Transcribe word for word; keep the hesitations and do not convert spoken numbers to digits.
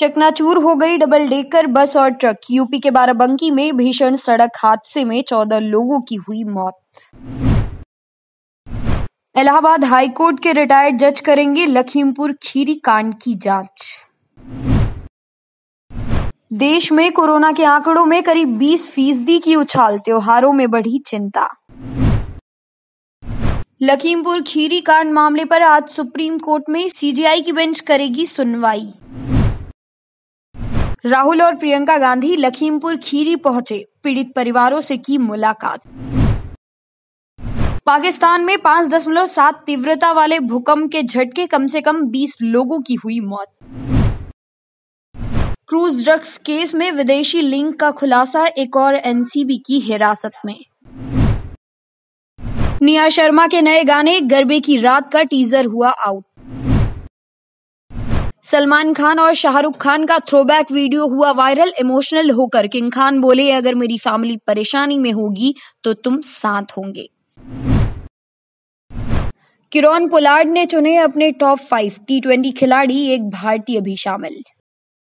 चकनाचूर हो गई डबल डेकर बस और ट्रक। यूपी के बाराबंकी में भीषण सड़क हादसे में चौदह लोगों की हुई मौत। इलाहाबाद हाईकोर्ट के रिटायर्ड जज करेंगे लखीमपुर खीरी कांड की जांच। देश में कोरोना के आंकड़ों में करीब बीस फीसदी की उछाल, त्योहारों में बढ़ी चिंता। लखीमपुर खीरी कांड मामले पर आज सुप्रीम कोर्ट में सीबीआई की बेंच करेगी सुनवाई। राहुल और प्रियंका गांधी लखीमपुर खीरी पहुंचे, पीड़ित परिवारों से की मुलाकात। पाकिस्तान में पांच दशमलव सात तीव्रता वाले भूकंप के झटके, कम से कम बीस लोगों की हुई मौत। क्रूज ड्रग्स केस में विदेशी लिंक का खुलासा, एक और एनसीबी की हिरासत में। नेहा शर्मा के नए गाने गरबे की रात का टीजर हुआ आउट। सलमान खान और शाहरुख खान का थ्रोबैक वीडियो हुआ वायरल, इमोशनल होकर किंग खान बोले, अगर मेरी फैमिली परेशानी में होगी तो तुम साथ होंगे। किरॉन पोलार्ड ने चुने अपने टॉप फाइव टी ट्वेंटी खिलाड़ी, एक भारतीय भी शामिल।